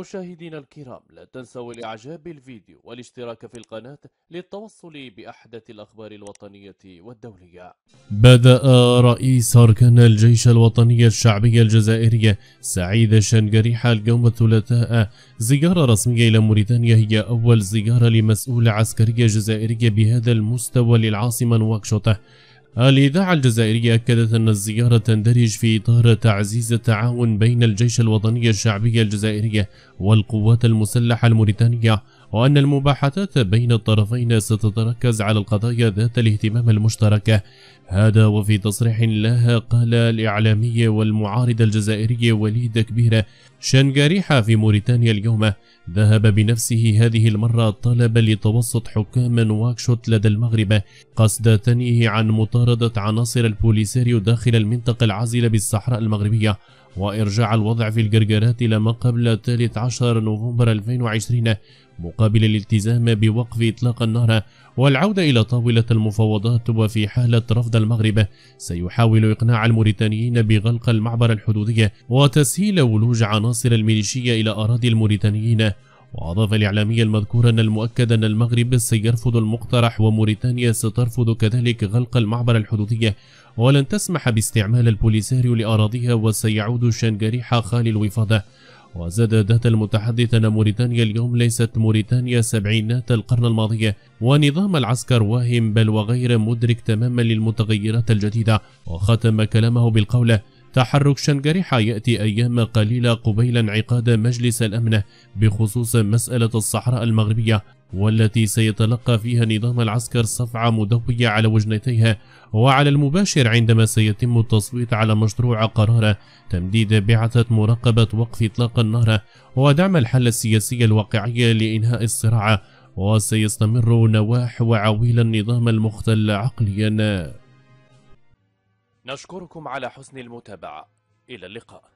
مشاهدينا الكرام، لا تنسوا الإعجاب بالفيديو والاشتراك في القناة للتوصل بأحدث الأخبار الوطنية والدولية. بدأ رئيس أركان الجيش الوطني الشعبي الجزائري سعيد شنقريحة اليوم الثلاثاء زيارة رسمية إلى موريتانيا، هي أول زيارة لمسؤول عسكري جزائري بهذا المستوى للعاصمة نواكشوط. الإذاعة الجزائرية أكدت أن الزيارة تندرج في إطار تعزيز التعاون بين الجيش الوطني الشعبي الجزائري والقوات المسلحة الموريتانية، وأن المباحثات بين الطرفين ستتركز على القضايا ذات الاهتمام المشترك. هذا وفي تصريح لها قال الإعلامي والمعارض الجزائري وليد كبير: شنقريحة في موريتانيا اليوم، ذهب بنفسه هذه المرة طلبا لتوسط حكام نواكشوط لدى المغرب قصد تنئه عن مطاردة عناصر البوليساريو داخل المنطقة العازلة بالصحراء المغربية، وإرجاع الوضع في الجرجرات إلى ما قبل 13 نوفمبر 2020 مقابل الالتزام بوقف إطلاق النار والعودة إلى طاولة المفاوضات. وفي حالة رفض المغرب سيحاول إقناع الموريتانيين بغلق المعبر الحدودي وتسهيل ولوج عناصر الميليشيا إلى أراضي الموريتانيين. وأضاف الإعلامي المذكور أن المؤكد أن المغرب سيرفض المقترح وموريتانيا سترفض كذلك غلق المعبر الحدودي، ولن تسمح باستعمال البوليساريو لأراضيها، وسيعود شنقريحة خالي الوفاض. وزاد ذات المتحدث أن موريتانيا اليوم ليست موريتانيا سبعينات القرن الماضي ونظام العسكر واهم، بل وغير مدرك تماما للمتغيرات الجديدة. وختم كلامه بالقول: تحرك شنقريحة يأتي أيام قليلة قبيل انعقاد مجلس الأمن بخصوص مسألة الصحراء المغربية، والتي سيتلقى فيها نظام العسكر صفعة مدوية على وجنتيها، وعلى المباشر عندما سيتم التصويت على مشروع قرار تمديد بعثة مراقبة وقف إطلاق النار ودعم الحل السياسي الواقعي لإنهاء الصراع، وسيستمر نواح وعويل النظام المختل عقليا. نشكركم على حسن المتابعة، إلى اللقاء.